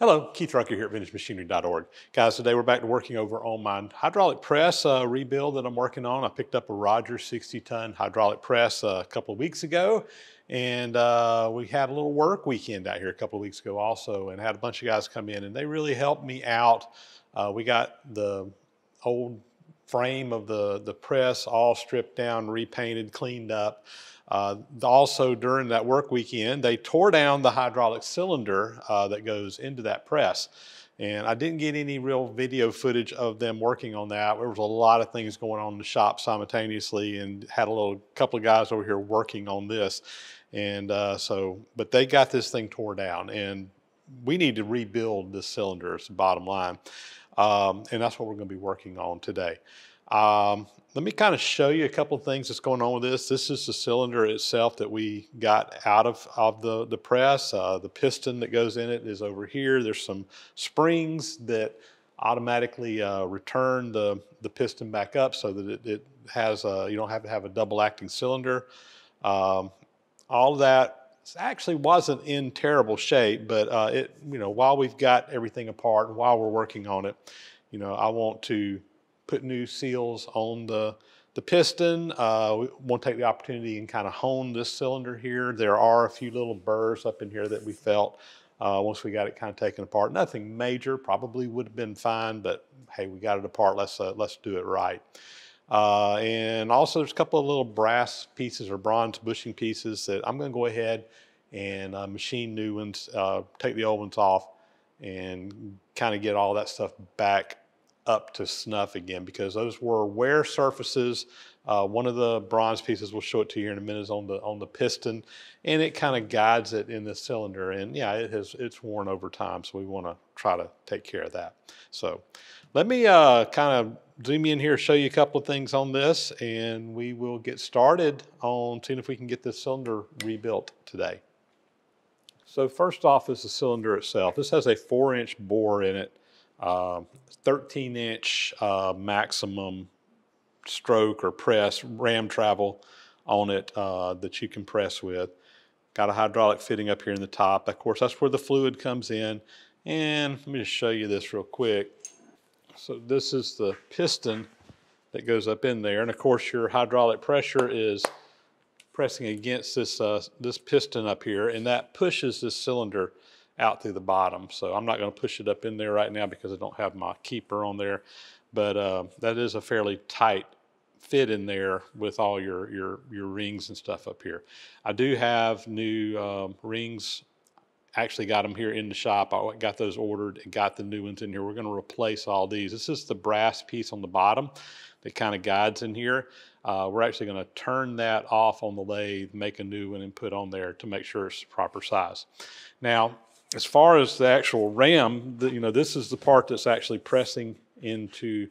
Hello, Keith Rucker here at VintageMachinery.org. Guys, today we're back to working over on my hydraulic press rebuild that I'm working on. I picked up a Rogers 60-ton hydraulic press a couple of weeks ago, and we had a little work weekend out here a couple of weeks ago also, and had a bunch of guys come in, and they really helped me out. We got the old frame of the press all stripped down, repainted, cleaned up. Also, during that work weekend, they tore down the hydraulic cylinder that goes into that press. And I didn't get any real video footage of them working on that. There was a lot of things going on in the shop simultaneously, and had a couple of guys over here working on this. And but they got this thing tore down, and we need to rebuild this cylinder, it's the bottom line. And that's what we're going to be working on today. Let me kind of show you a couple of things that's going on with this. This is the cylinder itself that we got out of the press. The piston that goes in it is over here. There's some springs that automatically return the piston back up so that it has you don't have to have a double acting cylinder. All of that actually wasn't in terrible shape, but it, you know, while we've got everything apart and while we're working on it, you know, I want to put new seals on the piston. We want to take the opportunity and kind of hone this cylinder here. There are a few little burrs up in here that we felt once we got it kind of taken apart. Nothing major, probably would have been fine, but hey, we got it apart. Let's do it right. And also there's a couple of little brass pieces or bronze bushing pieces that I'm going to go ahead and machine new ones, take the old ones off, and kind of get all that stuff back up to snuff again, because those were wear surfaces. One of the bronze pieces, we'll show it to you here in a minute, is on the piston, and it kind of guides it in the cylinder. And yeah, it's worn over time, so we want to try to take care of that. So let me kind of zoom in here, show you a couple of things on this, and we will get started on seeing if we can get this cylinder rebuilt today. So first off is the cylinder itself. This has a 4-inch bore in it, 13-inch maximum stroke or press, ram travel on it that you can press with. Got a hydraulic fitting up here in the top. Of course, that's where the fluid comes in. And let me just show you this real quick. So this is the piston that goes up in there. And of course your hydraulic pressure is pressing against this, this piston up here, and that pushes this cylinder out through the bottom. So I'm not gonna push it up in there right now because I don't have my keeper on there, but that is a fairly tight fit in there with all your rings and stuff up here. I do have new rings. Actually got them here in the shop. I got those ordered and got the new ones in here. We're going to replace all these. This is the brass piece on the bottom that kind of guides in here. We're actually going to turn that off on the lathe, make a new one and put on there to make sure it's the proper size. Now, as far as the actual ram, you know, this is the part that's actually pressing into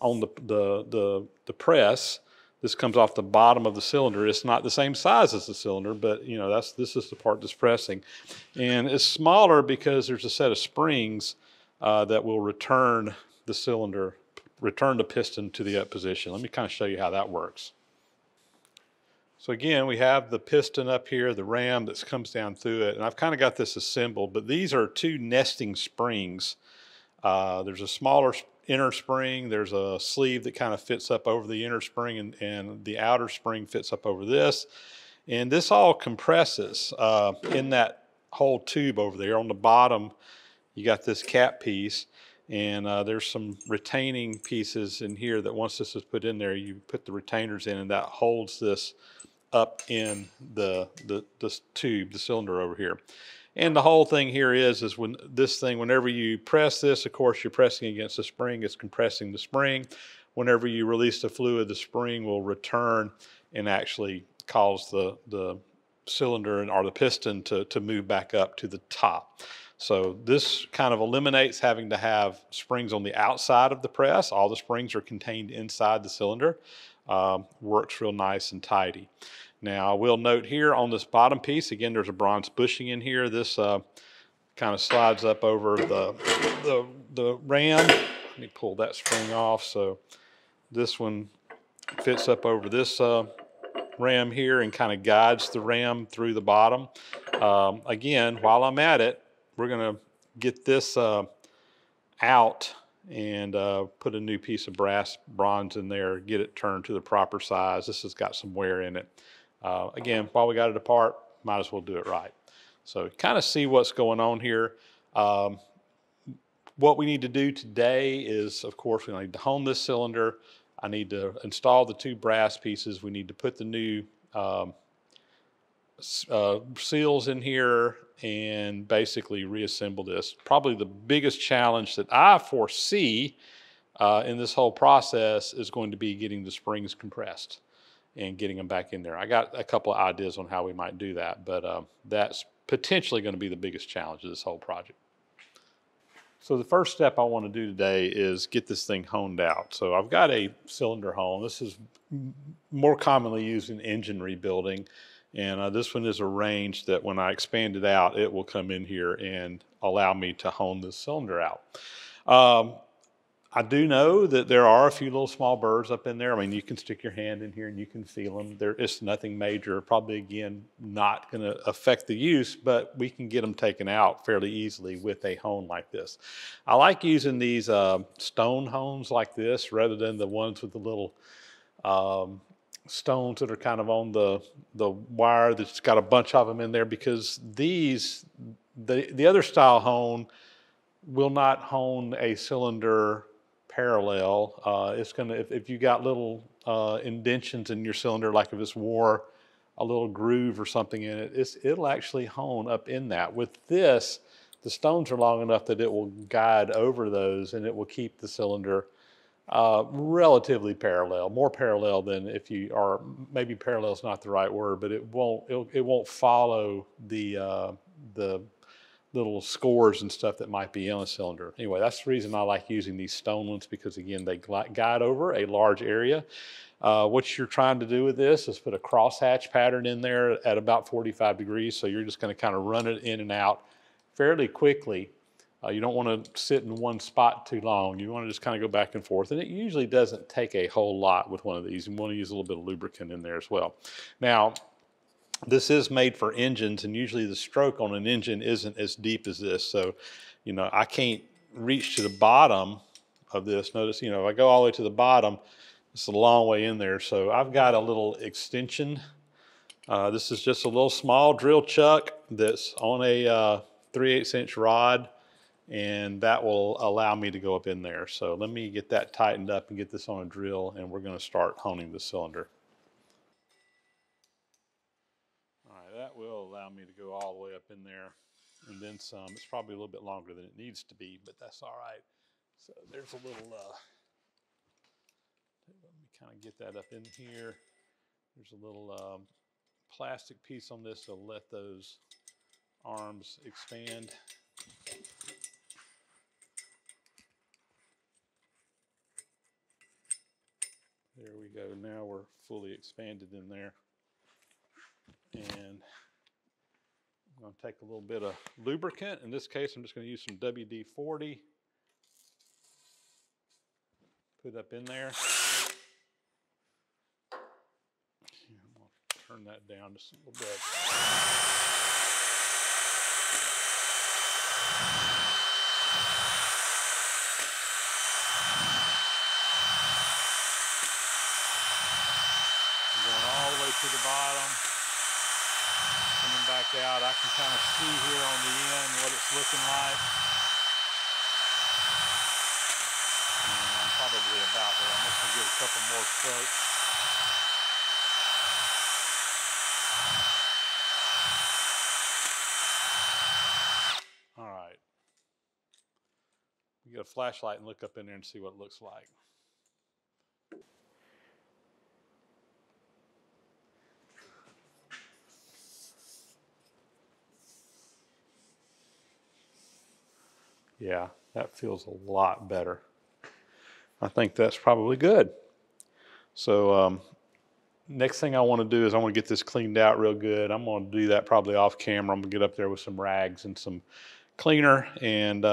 on the press. This comes off the bottom of the cylinder. It's not the same size as the cylinder, but you know, this is the part that's pressing. And it's smaller because there's a set of springs that will return the cylinder, return the piston to the up position. Let me kind of show you how that works. So again, we have the piston up here, the ram that comes down through it. And I've kind of got this assembled, but these are two nesting springs. There's a smaller inner spring, there's a sleeve that kind of fits up over the inner spring, and the outer spring fits up over this. And this all compresses in that whole tube over there. On the bottom, you got this cap piece, and there's some retaining pieces in here that once this is put in there, you put the retainers in, and that holds this up in this tube, the cylinder over here. And the whole thing here is when this thing, whenever you press this, of course, you're pressing against the spring, it's compressing the spring. Whenever you release the fluid, the spring will return and actually cause the cylinder and or the piston to move back up to the top. So this kind of eliminates having to have springs on the outside of the press. All the springs are contained inside the cylinder. Works real nice and tidy. Now I will note here on this bottom piece, again, there's a bronze bushing in here. This kind of slides up over the ram. Let me pull that spring off. So this one fits up over this ram here and kind of guides the ram through the bottom. Again, while I'm at it, we're gonna get this out and put a new piece of bronze in there, get it turned to the proper size. This has got some wear in it. Again, while we got it apart, might as well do it right. So kind of see what's going on here. What we need to do today is, of course, we need to hone this cylinder. I need to install the two brass pieces. We need to put the new seals in here and basically reassemble this. Probably the biggest challenge that I foresee in this whole process is going to be getting the springs compressed and getting them back in there. I got a couple of ideas on how we might do that, but that's potentially going to be the biggest challenge of this whole project. So the first step I want to do today is get this thing honed out. So I've got a cylinder hone. This is more commonly used in engine rebuilding. And this one is arranged that when I expand it out, it will come in here and allow me to hone this cylinder out. I do know that there are a few little small burrs up in there. I mean, you can stick your hand in here and you can feel them. There is nothing major, probably again, not gonna affect the use, but we can get them taken out fairly easily with a hone like this. I like using these stone hones like this rather than the ones with the little stones that are kind of on the wire that's got a bunch of them in there, because these, the other style hone will not hone a cylinder parallel. It's gonna, if you got little indentions in your cylinder, like if it's wore a little groove or something in it, it'll actually hone up in that. With this, the stones are long enough that it will guide over those and it will keep the cylinder relatively parallel, more parallel than if you are, maybe parallel is not the right word, but it won't follow the little scores and stuff that might be in a cylinder. Anyway, that's the reason I like using these stone ones, because again, they guide over a large area. What you're trying to do with this is put a crosshatch pattern in there at about 45 degrees. So you're just gonna kind of run it in and out fairly quickly. You don't wanna sit in one spot too long. You wanna just kind of go back and forth. And it usually doesn't take a whole lot with one of these. You wanna use a little bit of lubricant in there as well. Now, this is made for engines, and usually the stroke on an engine isn't as deep as this. So, you know, I can't reach to the bottom of this. Notice, you know, if I go all the way to the bottom, it's a long way in there. So I've got a little extension. This is just a little small drill chuck that's on a 3/8" rod, and that will allow me to go up in there. So let me get that tightened up and get this on a drill, and we're gonna start honing the cylinder. That will allow me to go all the way up in there and then some. It's probably a little bit longer than it needs to be, but that's all right. So there's a little, let me kind of get that up in here. There's a little plastic piece on this to let those arms expand. There we go. Now we're fully expanded in there. And I'm going to take a little bit of lubricant. In this case, I'm just going to use some WD-40. Put it up in there. And I'm going to turn that down just a little bit. I'm going all the way to the bottom. Back out. I can kind of see here on the end what it's looking like. And I'm probably about there. I'm just going to give a couple more strokes. All right. You get a flashlight and look up in there and see what it looks like. Yeah, that feels a lot better. I think that's probably good. So next thing I want to do is I want to get this cleaned out real good. I'm going to do that probably off camera. I'm going to get up there with some rags and some cleaner. And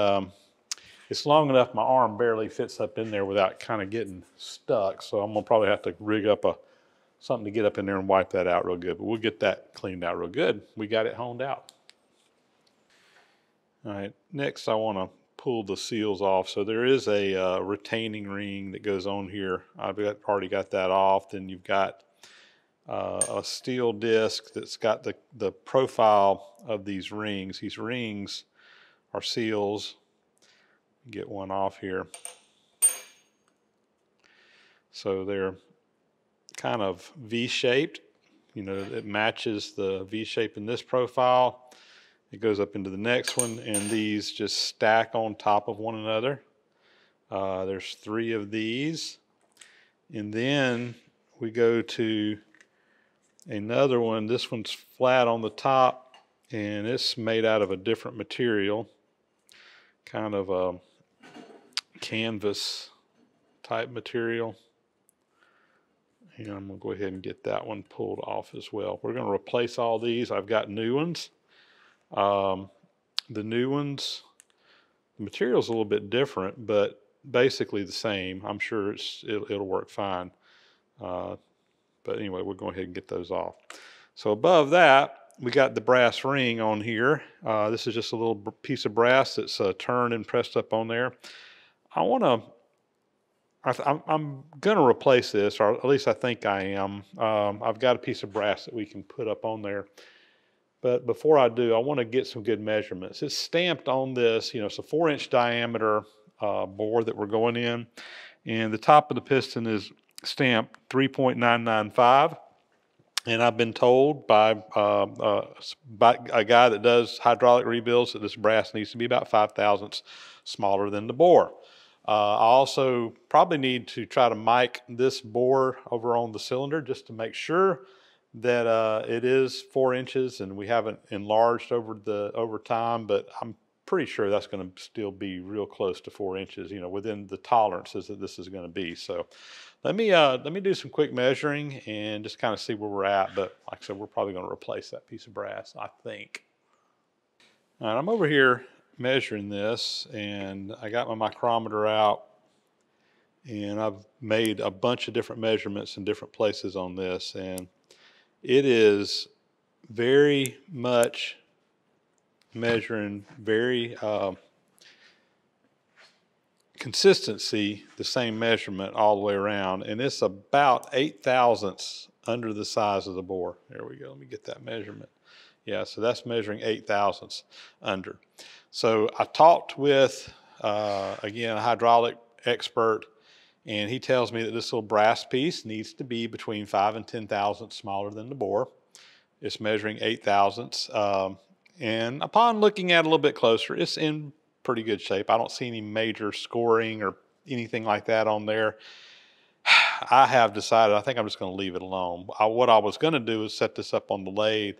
it's long enough my arm barely fits up in there without kind of getting stuck. So I'm going to probably have to rig up something to get up in there and wipe that out real good. But we'll get that cleaned out real good. We got it honed out. All right, next I want to pull the seals off. So there is a retaining ring that goes on here. I've already got that off. Then you've got a steel disc that's got the profile of these rings. These rings are seals. Get one off here. So they're kind of V-shaped. You know, it matches the V-shape in this profile. It goes up into the next one, and these just stack on top of one another. There's 3 of these. And then we go to another one. This one's flat on the top, and it's made out of a different material, kind of a canvas type material. And I'm going to go ahead and get that one pulled off as well. We're going to replace all these. I've got new ones. The new ones, the material's a little bit different, but basically the same. I'm sure it'll work fine. But anyway, we'll go ahead and get those off. So above that, we got the brass ring on here. This is just a little piece of brass that's turned and pressed up on there. I'm gonna replace this, or at least I think I am. I've got a piece of brass that we can put up on there. But before I do, I want to get some good measurements. It's stamped on this, you know, it's a 4-inch diameter bore that we're going in. And the top of the piston is stamped 3.995. And I've been told by a guy that does hydraulic rebuilds that this brass needs to be about 5 thousandths smaller than the bore. I also probably need to try to mic this bore over on the cylinder just to make sure that it is 4 inches and we haven't enlarged over time, but I'm pretty sure that's going to still be real close to 4 inches, you know, within the tolerances that this is going to be. So let me do some quick measuring and just kind of see where we're at. But like I said, we're probably going to replace that piece of brass, I think. All right, I'm over here measuring this, and I got my micrometer out, and I've made a bunch of different measurements in different places on this, and it is very much measuring very consistency, the same measurement all the way around, and it's about 8 thousandths under the size of the bore. There we go, let me get that measurement. Yeah, so that's measuring 8 thousandths under. So I talked with, again, a hydraulic expert, and he tells me that this little brass piece needs to be between 5 and 10 thousandths smaller than the bore. It's measuring 8 thousandths. And upon looking at it a little bit closer, it's in pretty good shape. I don't see any major scoring or anything like that on there. I have decided, I think I'm just going to leave it alone. What I was going to do is set this up on the lathe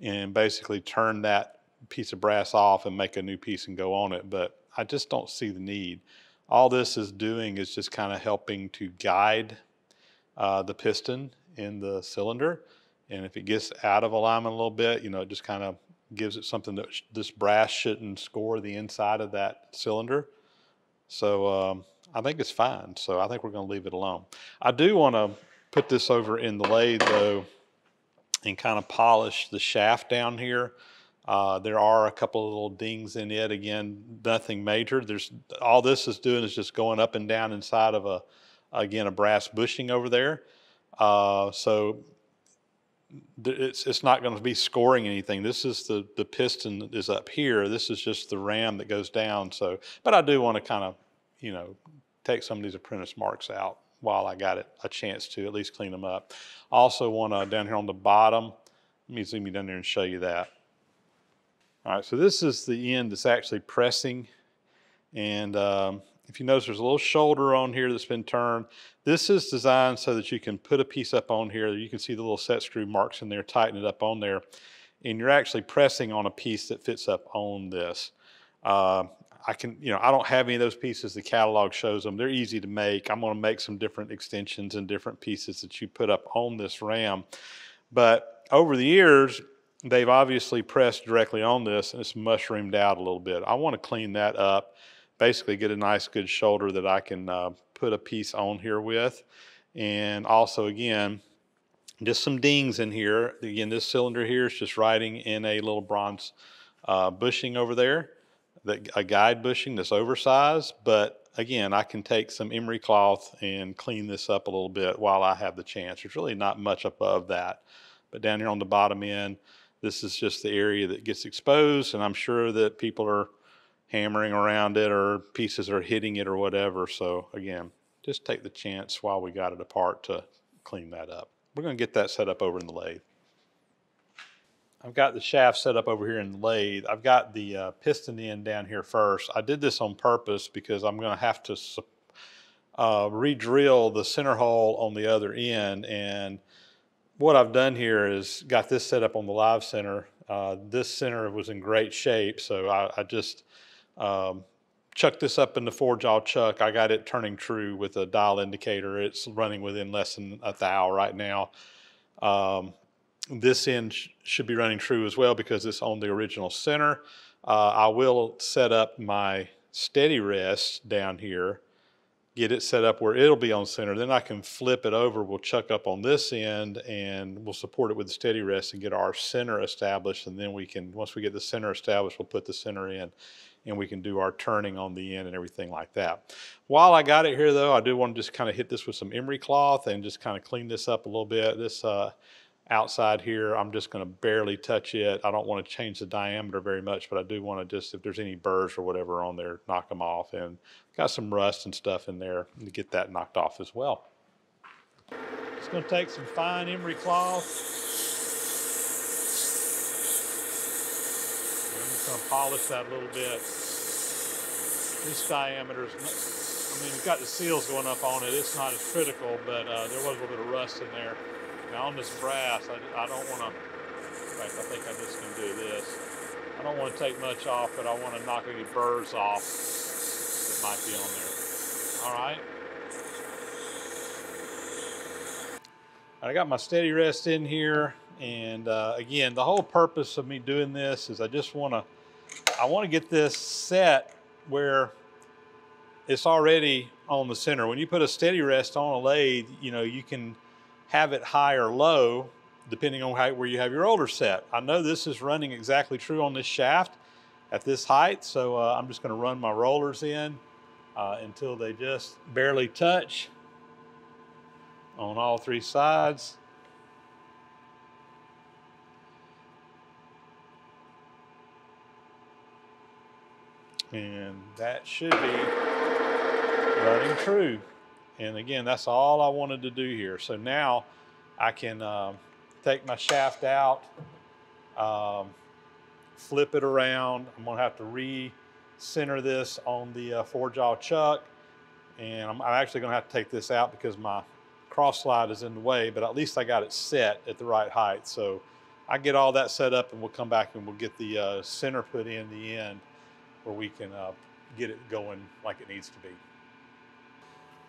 and basically turn that piece of brass off and make a new piece and go on it, but I just don't see the need. All this is doing is just kind of helping to guide the piston in the cylinder, and if it gets out of alignment a little bit, you know, it just kind of gives it something that this brass shouldn't score the inside of that cylinder. So I think it's fine, so I think we're going to leave it alone. I do want to put this over in the lathe though and kind of polish the shaft down here. There are a couple of little dings in it. Again, nothing major. All this is doing is just going up and down inside of a brass bushing over there. So it's not going to be scoring anything. This is the piston that is up here. This is just the ram that goes down. So, but I do want to kind of, you know, take some of these apprentice marks out while I got a chance to at least clean them up. I also want to, down here on the bottom, let me zoom you down there and show you that. All right, so this is the end that's actually pressing, and if you notice, there's a little shoulder on here that's been turned. This is designed so that you can put a piece up on here. You can see the little set screw marks in there, tighten it up on there, and you're actually pressing on a piece that fits up on this. I don't have any of those pieces. The catalog shows them. They're easy to make. I'm going to make some different extensions and different pieces that you put up on this ram, but over the years, they've obviously pressed directly on this and it's mushroomed out a little bit. I want to clean that up, basically get a nice good shoulder that I can put a piece on here with. And also again, just some dings in here. Again, this cylinder here is just riding in a little bronze bushing over there. a guide bushing that's oversized, but again, I can take some emery cloth and clean this up a little bit while I have the chance. There's really not much above that, but down here on the bottom end, this is just the area that gets exposed, and I'm sure that people are hammering around it or pieces are hitting it or whatever. So again, just take the chance while we got it apart to clean that up. We're going to get that set up over in the lathe. I've got the shaft set up over here in the lathe. I've got the piston end down here first. I did this on purpose because I'm going to have to re-drill the center hole on the other end. And what I've done here is got this set up on the live center. This center was in great shape, so I just chucked this up in the 4-jaw chuck. I got it turning true with a dial indicator. It's running within less than a thou right now. This end should be running true as well because it's on the original center. I will set up my steady rest down here, get it set up where it'll be on center. Then I can flip it over. We'll chuck up on this end and we'll support it with the steady rest and get our center established. And then we can, once we get the center established, we'll put the center in and we can do our turning on the end and everything like that. While I got it here though, I do want to just kind of hit this with some emery cloth and just kind of clean this up a little bit. This outside here, I'm just going to barely touch it. I don't want to change the diameter very much, but I do want to just, if there's any burrs or whatever on there, knock them off. And got some rust and stuff in there to get that knocked off as well. Just going to take some fine emery cloth. I'm just going to polish that a little bit. This diameter is, I mean, we've got the seals going up on it. It's not as critical, but there was a little bit of rust in there. Now on this brass, I don't want to, in fact, I think I'm just going to do this. I don't want to take much off, but I want to knock any burrs off that might be on there. All right. I got my steady rest in here. And again, the whole purpose of me doing this is I want to get this set where it's already on the center. When you put a steady rest on a lathe, you know, you can have it high or low, depending on where you have your older set. I know this is running exactly true on this shaft at this height, so I'm just gonna run my rollers in until they just barely touch on all three sides. And that should be running true. And again, that's all I wanted to do here. So now I can take my shaft out, flip it around. I'm gonna have to re-center this on the 4-jaw chuck. And I'm actually gonna have to take this out because my cross slide is in the way, but at least I got it set at the right height. So I get all that set up and we'll come back and we'll get the center put in the end where we can get it going like it needs to be.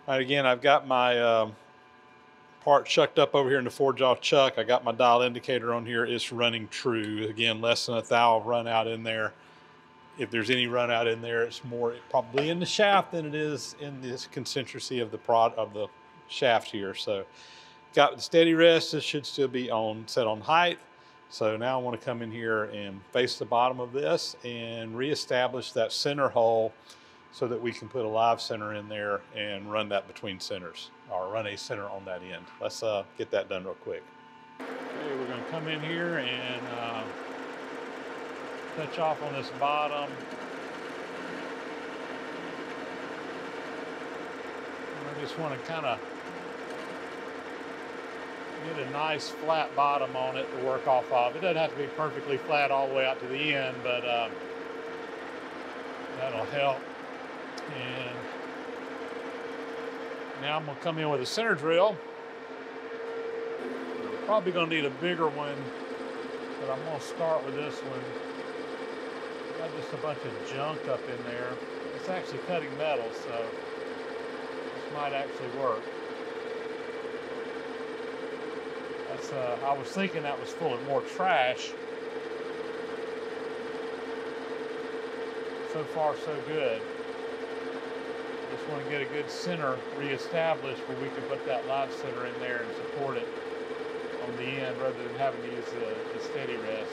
All right, again, I've got my part chucked up over here in the 4-jaw chuck. I got my dial indicator on here. It's running true. Again, less than a thou of run out in there. If there's any run out in there, it's more probably in the shaft than it is in this concentricity of the shaft here. So got the steady rest. This should still be set on height. So now I want to come in here and face the bottom of this and reestablish that center hole, so that we can put a live center in there and run that between centers, or run a center on that end. Let's get that done real quick. Okay, we're gonna come in here and touch off on this bottom. And I just wanna kinda get a nice flat bottom on it to work off of. It doesn't have to be perfectly flat all the way out to the end, but that'll help. And now I'm gonna come in with a center drill. Probably gonna need a bigger one, but I'm gonna start with this one. Got just a bunch of junk up in there. It's actually cutting metal, so this might actually work. That's I was thinking that was full of more trash. So far, so good. Just want to get a good center reestablished where we can put that live center in there and support it on the end rather than having to use the steady rest.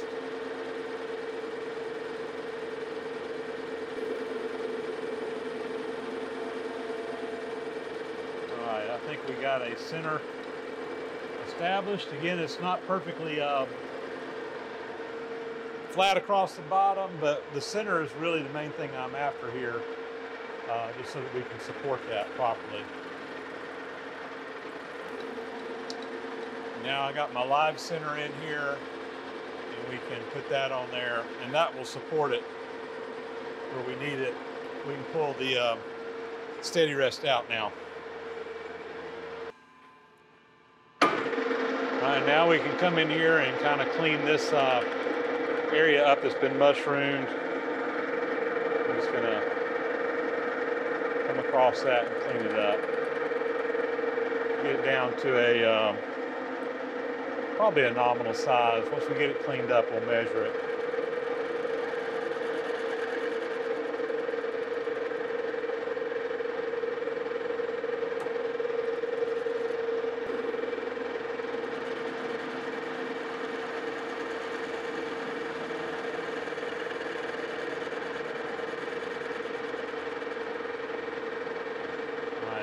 think we got a center established. Again, it's not perfectly flat across the bottom, but the center is really the main thing I'm after here, just so that we can support that properly. Now I got my live center in here, and we can put that on there, and that will support it where we need it. We can pull the steady rest out now. All right, now we can come in here and kind of clean this area up that's been mushroomed. I'm just gonna come across that and clean it up. Get it down to a probably a nominal size. Once we get it cleaned up, we'll measure it.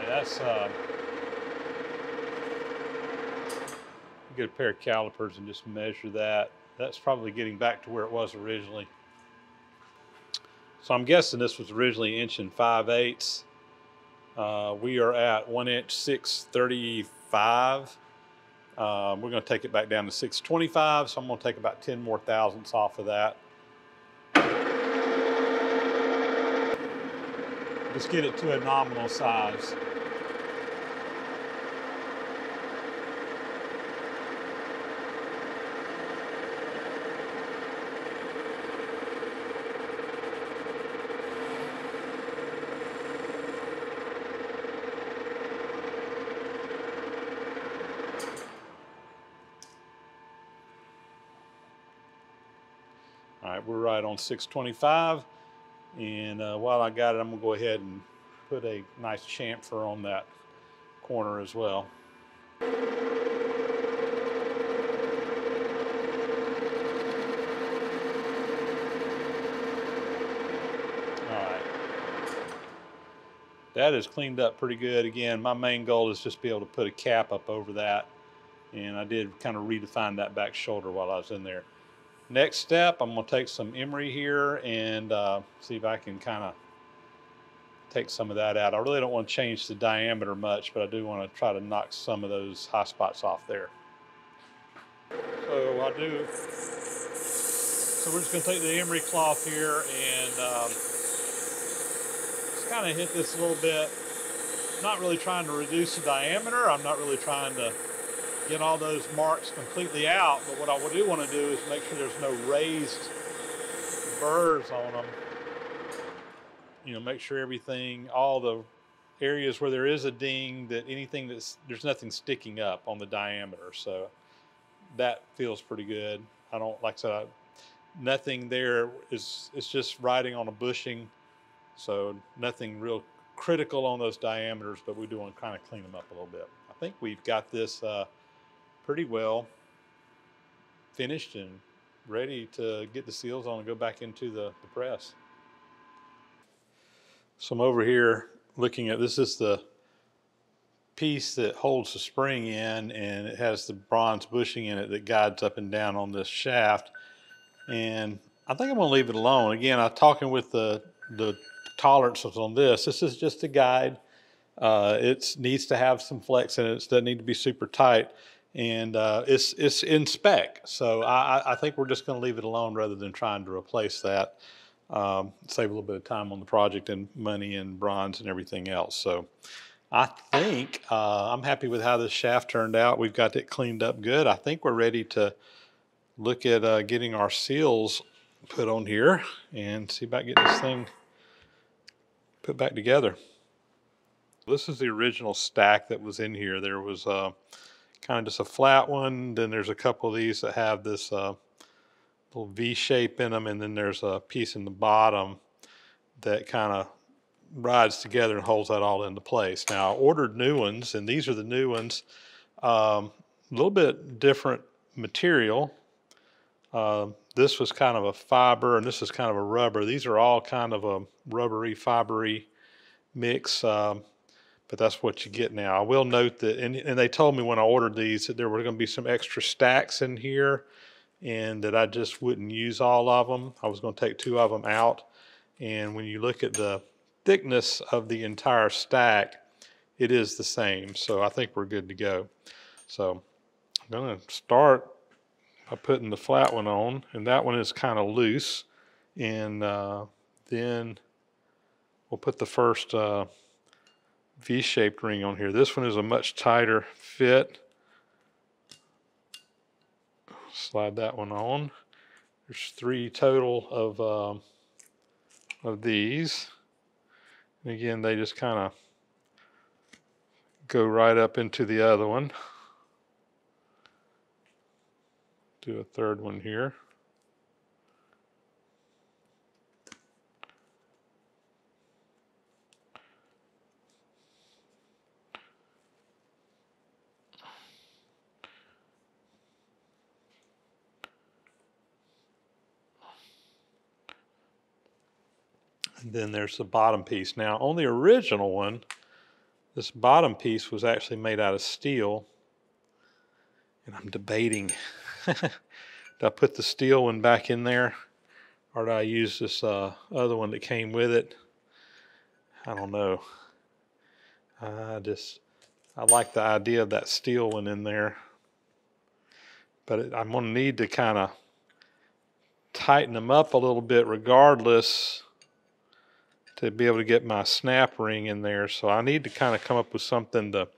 That's get a pair of calipers and just measure that. That's probably getting back to where it was originally. So I'm guessing this was originally 1 5/8". We are at 1 6/35". We're going to take it back down to 6/25", so I'm going to take about 10 more thousandths off of that. Just get it to a nominal size. All right, we're right on 6/25", and while I got it, I'm gonna go ahead and put a nice chamfer on that corner as well. All right, that is cleaned up pretty good. Again, my main goal is just be able to put a cap up over that, and I did kind of redefine that back shoulder while I was in there. Next step, I'm going to take some emery here and see if I can kind of take some of that out. I really don't want to change the diameter much, but I do want to try to knock some of those high spots off there. So we're just going to take the emery cloth here and just kind of hit this a little bit. I'm not really trying to reduce the diameter. I'm not really trying to get all those marks completely out, but what I do want to do is make sure there's no raised burrs on them. You know, make sure everything, all the areas where there is a ding, that anything that's, there's nothing sticking up on the diameter. So that feels pretty good. I don't, like I said, nothing there is, it's just riding on a bushing. So nothing real critical on those diameters, but we do want to kind of clean them up a little bit. I think we've got this pretty well finished and ready to get the seals on and go back into the press. So I'm over here looking at, this is the piece that holds the spring in, and it has the bronze bushing in it that guides up and down on this shaft. And I think I'm gonna leave it alone. Again, I'm talking with the tolerances on this. This is just a guide. It needs to have some flex in it. It doesn't need to be super tight. And it's in spec, so I think we're just going to leave it alone rather than trying to replace that. Save a little bit of time on the project and money and bronze and everything else. So I think I'm happy with how this shaft turned out. We've got it cleaned up good. I think we're ready to look at getting our seals put on here and see about getting this thing put back together. This is the original stack that was in here. There was kind of just a flat one, then there's a couple of these that have this little V shape in them, and then there's a piece in the bottom that kind of rides together and holds that all into place. Now, I ordered new ones, and these are the new ones. A little bit different material. This was kind of a fiber, and this is kind of a rubber. These are all kind of a rubbery, fibery mix. but that's what you get now. I will note that, and they told me when I ordered these that there were going to be some extra stacks in here and that I just wouldn't use all of them. I was going to take two of them out. And when you look at the thickness of the entire stack, it is the same. So I think we're good to go. So I'm going to start by putting the flat one on, and that one is kind of loose. And then we'll put the first V-shaped ring on here. This one is a much tighter fit. Slide that one on. There's three total of these. And again, they just kind of go right up into the other one. Do a third one here. Then there's the bottom piece. Now on the original one, this bottom piece was actually made out of steel, and I'm debating did I put the steel one back in there, or did I use this other one that came with it? I don't know. I like the idea of that steel one in there, but I'm gonna need to kind of tighten them up a little bit regardless to be able to get my snap ring in there. So I need to kind of come up with something to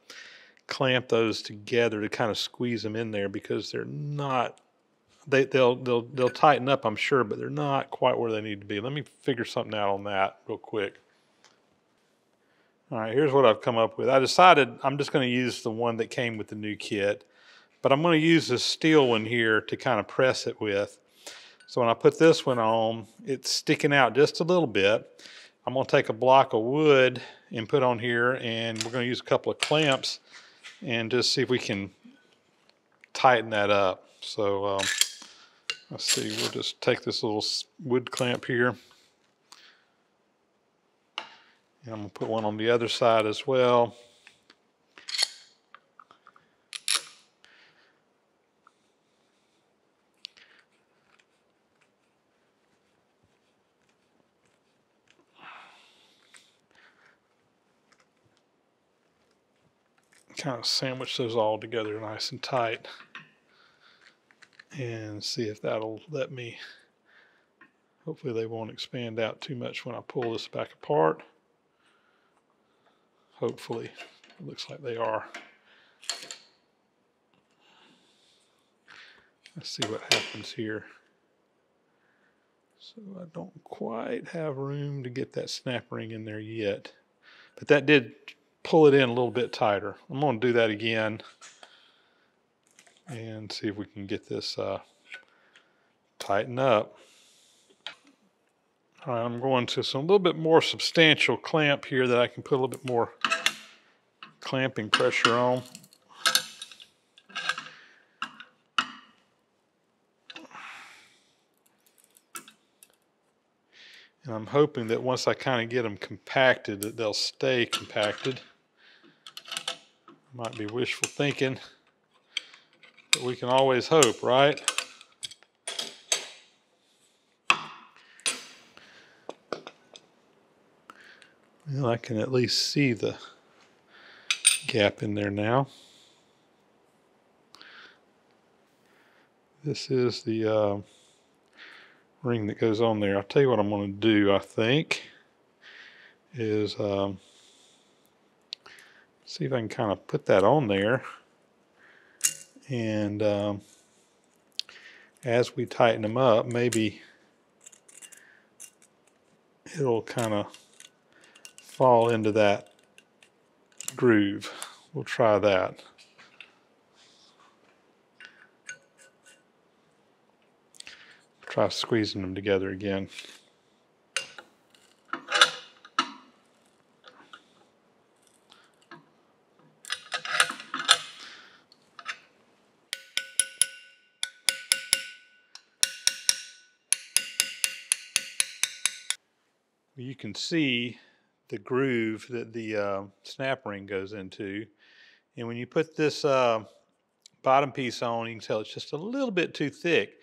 clamp those together to kind of squeeze them in there, because they're not, they'll tighten up, I'm sure, but they're not quite where they need to be. Let me figure something out on that real quick. All right, here's what I've come up with. I decided I'm just going to use the one that came with the new kit, but I'm going to use this steel one here to kind of press it with. So when I put this one on, it's sticking out just a little bit. I'm going to take a block of wood and put on here, and we're going to use a couple of clamps and just see if we can tighten that up. So let's see, we'll just take this little wood clamp here, and I'm going to put one on the other side as well. Kind of sandwich those all together nice and tight and see if that'll let me, hopefully they won't expand out too much when I pull this back apart. Hopefully, it looks like they are. Let's see what happens here. So I don't quite have room to get that snap ring in there yet, but that did pull it in a little bit tighter. I'm going to do that again and see if we can get this tighten up. All right, I'm going to some a little bit more substantial clamp here that I can put a little bit more clamping pressure on. And I'm hoping that once I kind of get them compacted, that they'll stay compacted. Might be wishful thinking, but we can always hope, right? Well, I can at least see the gap in there now. This is the ring that goes on there. I'll tell you what I'm going to do, I think, is see if I can kind of put that on there, and as we tighten them up, maybe it'll kind of fall into that groove. We'll try that. Try squeezing them together again. You can see the groove that the snap ring goes into. And when you put this bottom piece on, you can tell it's just a little bit too thick.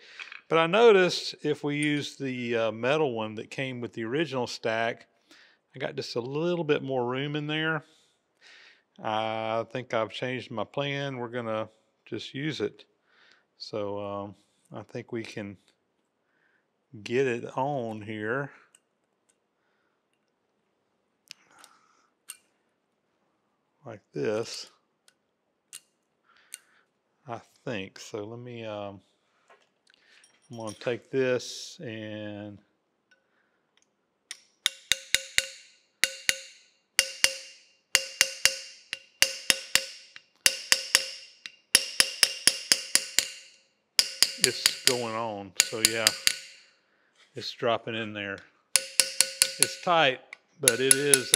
But I noticed if we use the metal one that came with the original stack, I got just a little bit more room in there. I think I've changed my plan. We're gonna just use it. So I think we can get it on here. Like this, I think. So let me, I'm gonna take this and it's going on. So yeah, it's dropping in there. It's tight, but it is,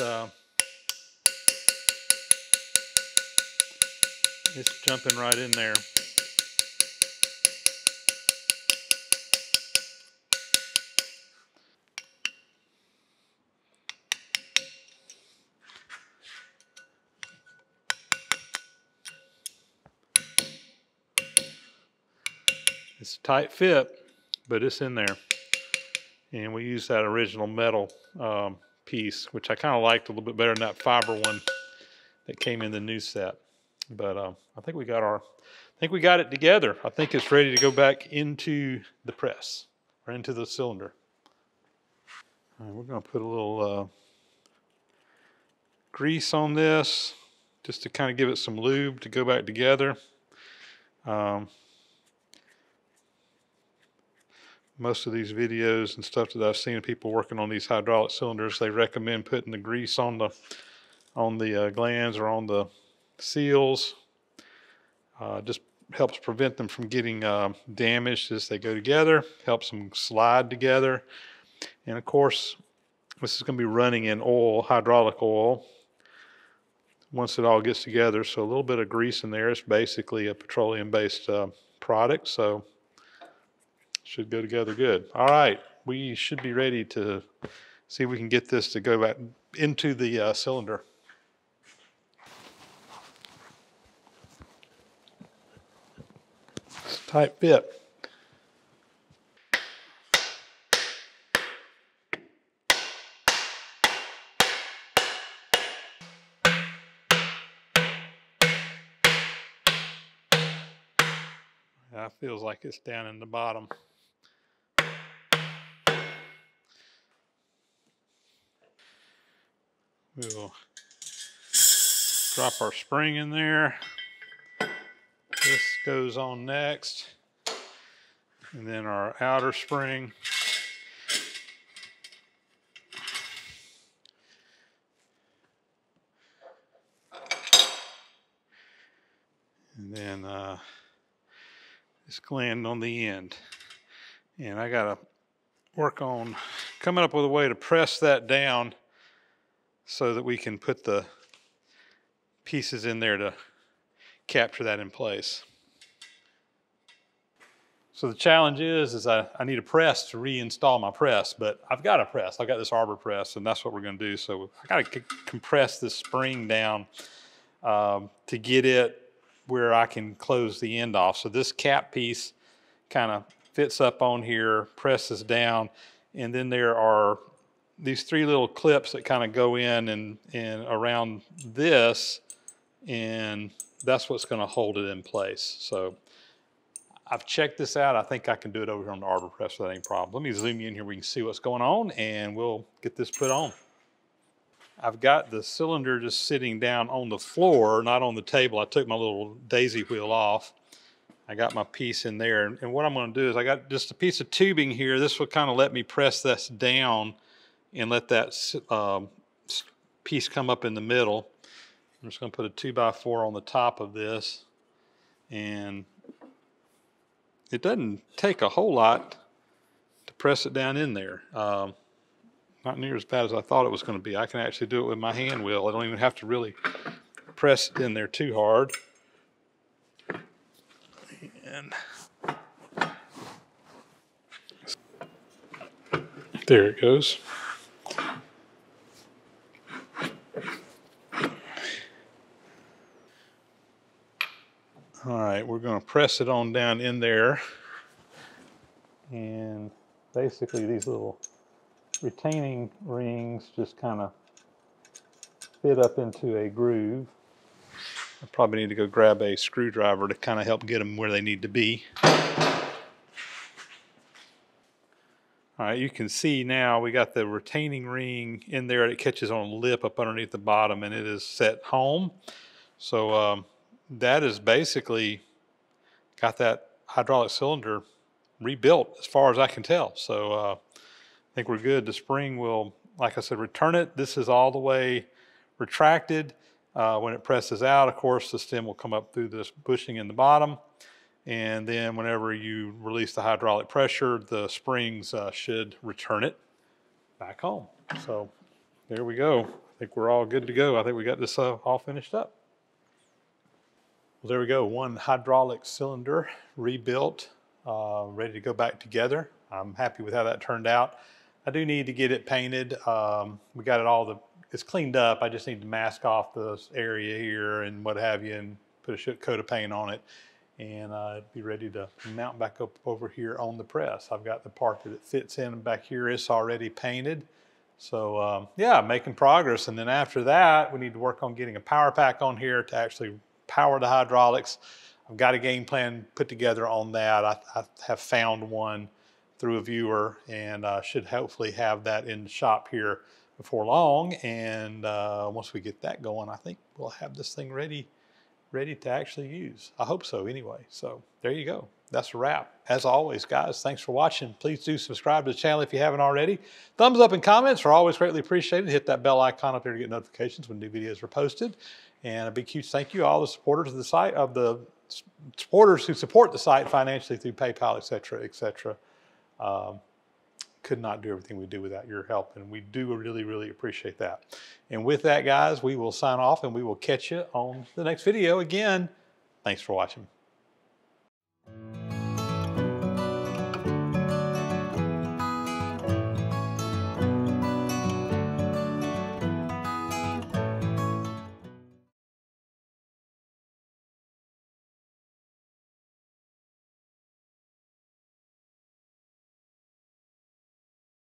it's jumping right in there. It's a tight fit, but it's in there. And we use that original metal piece, which I kind of liked a little bit better than that fiber one that came in the new set. But I think we got our, I think we got it together. I think it's ready to go back into the press or into the cylinder. All right, we're gonna put a little grease on this just to kind of give it some lube to go back together. Most of these videos and stuff that I've seen of people working on these hydraulic cylinders, they recommend putting the grease on the glands or on the seals. Just helps prevent them from getting damaged as they go together, helps them slide together. And of course, this is going to be running in oil, hydraulic oil, once it all gets together. So a little bit of grease in there. It's basically a petroleum-based product, so should go together good. All right, we should be ready to see if we can get this to go back into the cylinder. It's a tight fit. That feels like it's down in the bottom. We'll drop our spring in there. This goes on next. And then our outer spring. And then this gland on the end. And I gotta work on coming up with a way to press that down so that we can put the pieces in there to capture that in place. So the challenge is I need a press to reinstall my press, but I've got a press. I've got this arbor press, and that's what we're gonna do. So I gotta compress this spring down to get it where I can close the end off. So this cap piece kind of fits up on here, presses down, and then there are these three little clips that kind of go in and around this, and that's what's going to hold it in place. So I've checked this out. I think I can do it over here on the arbor press without any problem. Let me zoom you in here where you can see what's going on, and we'll get this put on. I've got the cylinder just sitting down on the floor, not on the table. I took my little daisy wheel off. I got my piece in there, and what I'm going to do is I got just a piece of tubing here. This will kind of let me press this down and let that piece come up in the middle. I'm just gonna put a 2x4 on the top of this, and it doesn't take a whole lot to press it down in there. Not near as bad as I thought it was gonna be. I can actually do it with my hand wheel. I don't even have to really press it in there too hard. And there it goes. we're going to press it on down in there. And basically these little retaining rings just kind of fit up into a groove. I probably need to go grab a screwdriver to kind of help get them where they need to be. All right, you can see now we got the retaining ring in there. It catches on a lip up underneath the bottom and it is set home. So that is basically got that hydraulic cylinder rebuilt as far as I can tell. So I think we're good. The spring will, like I said, return it. This is all the way retracted. When it presses out, of course, the stem will come up through this bushing in the bottom. And then whenever you release the hydraulic pressure, the springs should return it back home. So there we go. I think we're all good to go. I think we got this all finished up. Well, there we go. One hydraulic cylinder rebuilt, ready to go back together. I'm happy with how that turned out. I do need to get it painted. We got it all, it's cleaned up. I just need to mask off this area here and what have you and put a coat of paint on it. And be ready to mount back up over here on the press. I've got the part that it fits in back here. It's already painted. So yeah, making progress. And then after that, we need to work on getting a power pack on here to actually power the hydraulics. I've got a game plan put together on that. I have found one through a viewer and should hopefully have that in the shop here before long. And once we get that going, I think we'll have this thing ready to actually use. I hope so anyway. So there you go. That's a wrap. As always, guys, thanks for watching. Please do subscribe to the channel if you haven't already. Thumbs up and comments are always greatly appreciated. Hit that bell icon up there to get notifications when new videos are posted. And a big huge thank you to all the supporters of the site, of the supporters who support the site financially through PayPal, et cetera, et cetera. Could not do everything we do without your help. And we do really, really appreciate that. And with that, guys, we will sign off and we will catch you on the next video again. Thanks for watching.